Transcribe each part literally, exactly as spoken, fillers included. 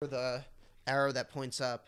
for the arrow that points up.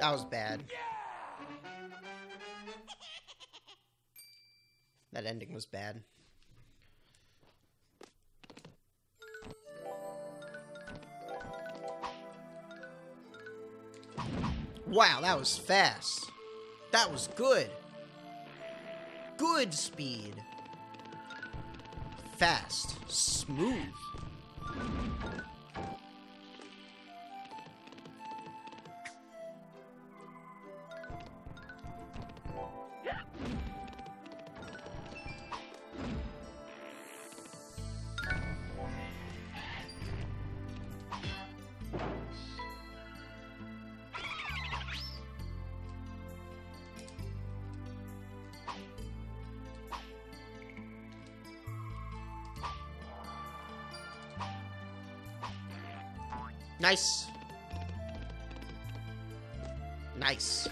That was bad. That ending was bad. Wow, that was fast. That was good. Good speed. Fast. Smooth. Nice. Nice.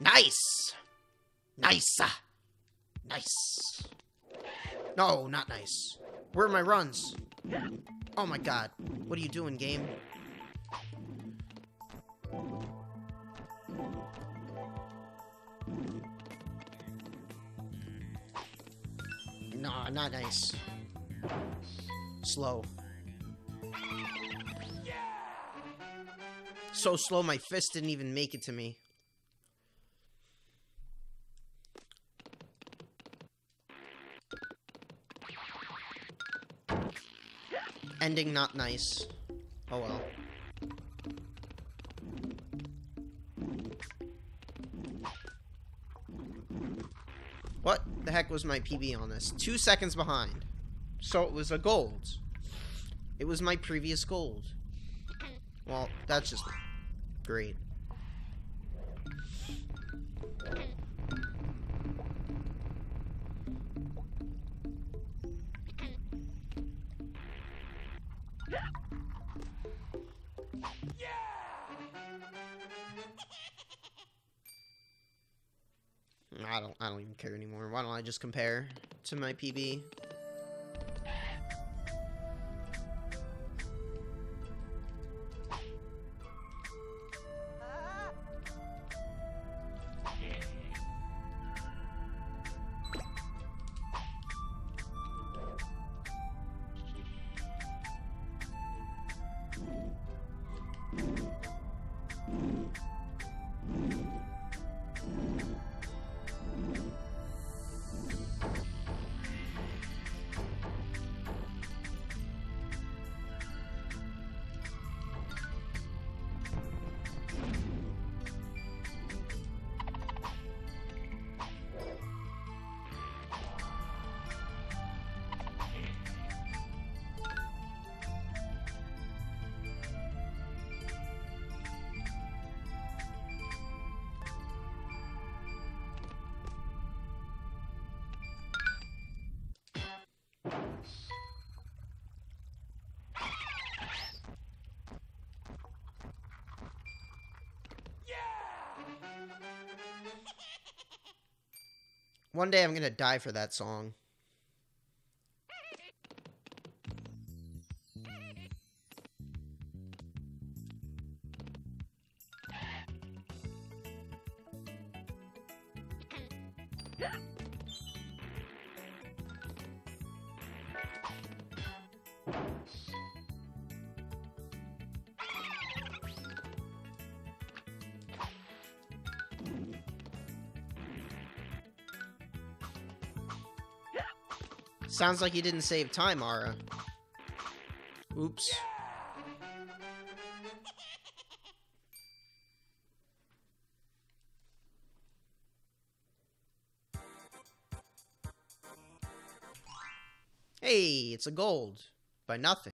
Nice. Nice. Nice. No, not nice. Where are my runs? Oh my god. What are you doing, game? Nah, not nice. Slow. So slow, my fist didn't even make it to me. Ending not nice. Oh well. What the heck was my P B on this? Two seconds behind. So it was a gold. It was my previous gold. Well, that's just great. I don't I don't even care anymore. Why don't I just compare to my P B? One day I'm gonna die for that song. Sounds like you didn't save time, Ara. Oops. Hey, it's a gold. By nothing.